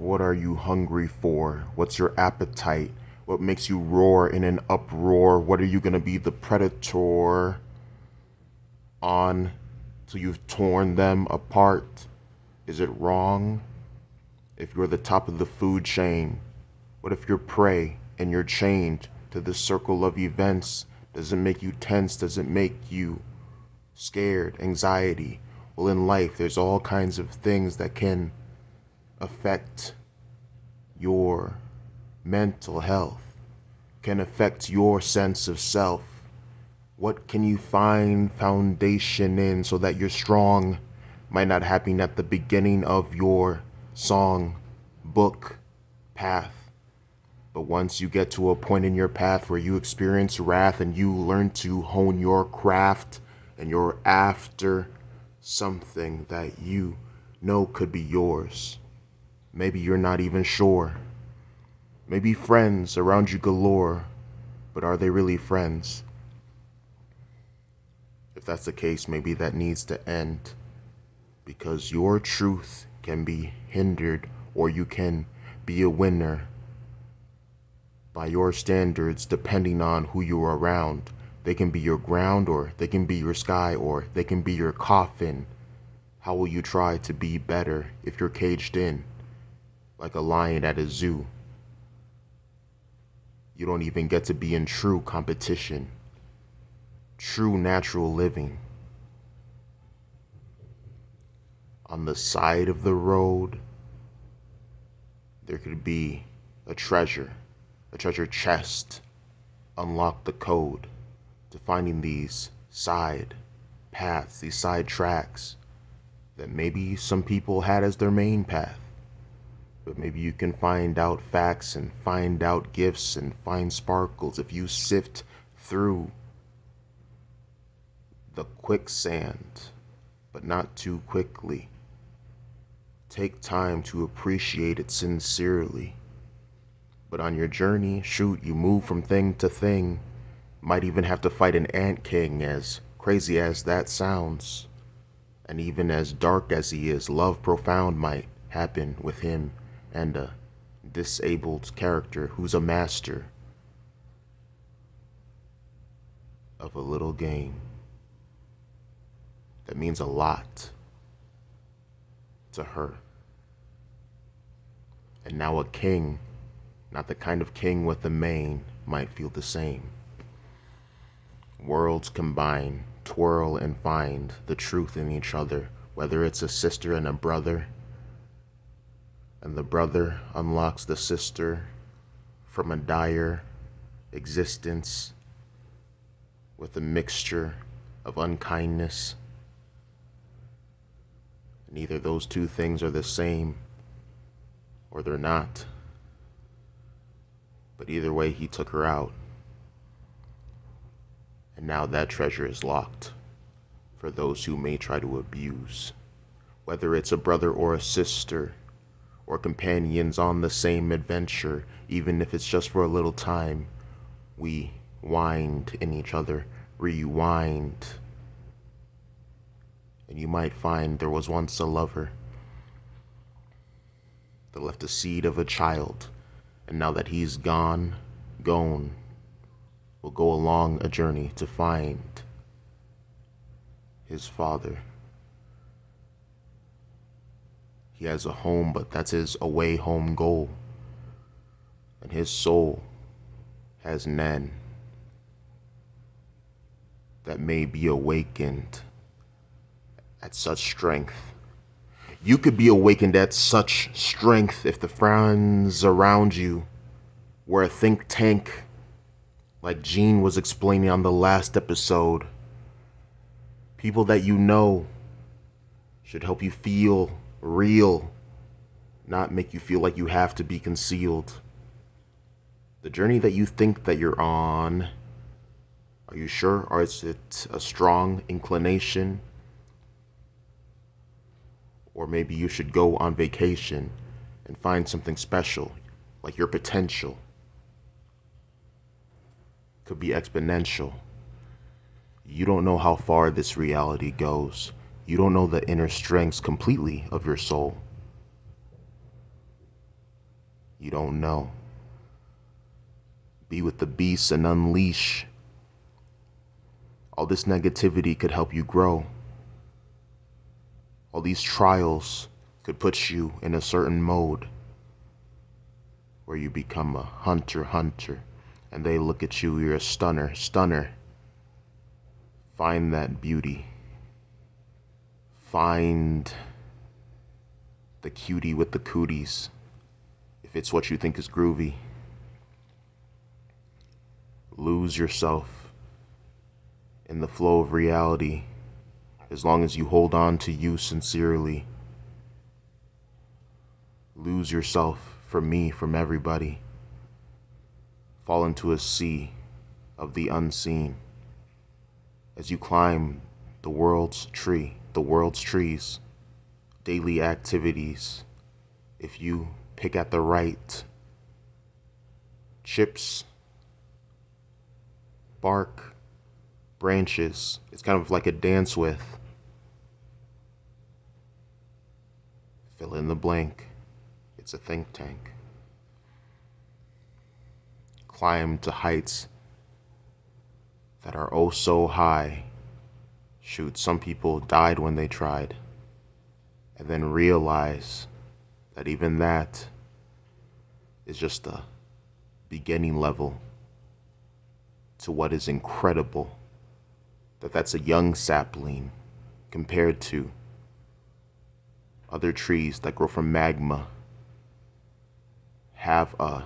What are you hungry for? What's your appetite? What makes you roar in an uproar? What are you going to be the predator on till you've torn them apart? Is it wrong if you're the top of the food chain? What if you're prey and you're chained to the circle of events? Does it make you tense? Does it make you scared? Anxiety? Well, in life, there's all kinds of things that can affect your mental health, can affect your sense of self. What can you find foundation in so that you're strong? Might not happen at the beginning of your song, book, path. But once you get to a point in your path where you experience wrath and you learn to hone your craft and you're after something that you know could be yours. Maybe you're not even sure. Maybe friends around you galore, but are they really friends? If that's the case, maybe that needs to end, because your truth can be hindered, or you can be a winner by your standards depending on who you are around. They can be your ground, or they can be your sky, or they can be your coffin. How will you try to be better if you're caged in like a lion at a zoo? You don't even get to be in true competition, true natural living. On the side of the road, there could be a treasure chest. Unlock the code to finding these side paths, these side tracks that maybe some people had as their main path. But maybe you can find out facts and find out gifts and find sparkles if you sift through the quicksand, but not too quickly. Take time to appreciate it sincerely. But on your journey, shoot, you move from thing to thing. Might even have to fight an ant king, as crazy as that sounds. And even as dark as he is, love profound might happen with him and a disabled character who's a master of a little game that means a lot to her. And now a king, not the kind of king with a mane, might feel the same. Worlds combine, twirl and find the truth in each other, whether it's a sister and a brother, and the brother unlocks the sister from a dire existence with a mixture of unkindness. And either those two things are the same or they're not. But either way, he took her out. And now that treasure is locked for those who may try to abuse, whether it's a brother or a sister, or companions on the same adventure, even if it's just for a little time. We wind in each other, rewind. And you might find there was once a lover that left a seed of a child, and now that he's gone, will go along a journey to find his father. He has a home, but that's his away home goal. And his soul has none that may be awakened at such strength. You could be awakened at such strength if the friends around you were a think tank, like Gene was explaining on the last episode. People that you know should help you feel real, not make you feel like you have to be concealed. The journey that you think that you're on, are you sure? Or is it a strong inclination? Or maybe you should go on vacation and find something special, like your potential could be exponential. You don't know how far this reality goes. You don't know the inner strengths completely of your soul. You don't know. Be with the beast and unleash. All this negativity could help you grow. All these trials could put you in a certain mode where you become a hunter, and they look at you, you're a stunner. Find that beauty. Find the cutie with the cooties, if it's what you think is groovy. Lose yourself in the flow of reality, as long as you hold on to you sincerely. Lose yourself from me, from everybody. Fall into a sea of the unseen. As you climb the world's tree, the world's trees, daily activities, if you pick at the right chips, bark, branches, it's kind of like a dance with. Fill in the blank. It's a think tank. Climb to heights that are oh so high. Shoot, some people died when they tried. And then realize that even that is just the beginning level to what is incredible. That's a young sapling compared to other trees that grow from magma. Have a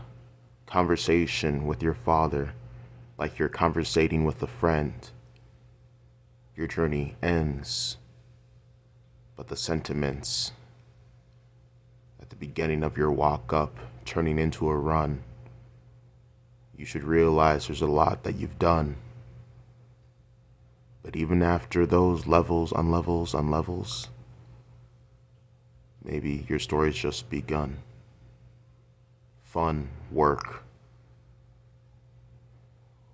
conversation with your father like you're conversating with a friend. Your journey ends, but the sentiments at the beginning of your walk up turning into a run, you should realize there's a lot that you've done. But even after those levels on levels on levels, maybe your story's just begun. Fun work.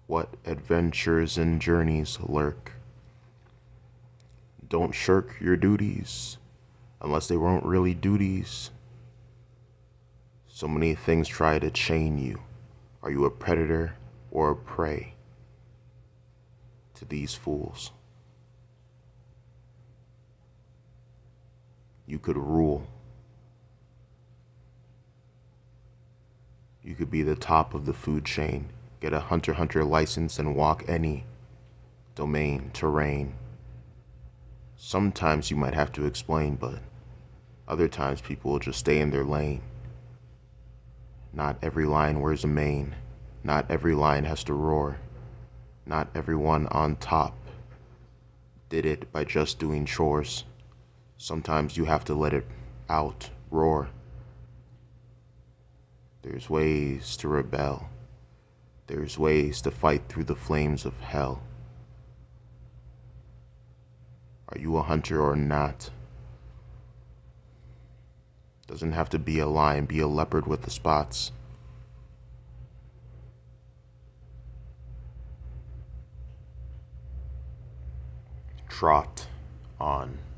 What adventures and journeys lurk. Don't shirk your duties, unless they weren't really duties. So many things try to chain you. Are you a predator or a prey to these fools? You could rule. You could be the top of the food chain, get a Hunter x Hunter license and walk any domain, terrain. Sometimes you might have to explain, but other times people will just stay in their lane. Not every lion wears a mane. Not every lion has to roar. Not everyone on top did it by just doing chores. Sometimes you have to let it out, roar. There's ways to rebel. There's ways to fight through the flames of hell. Are you a hunter or not? Doesn't have to be a lion, be a leopard with the spots. Trot on.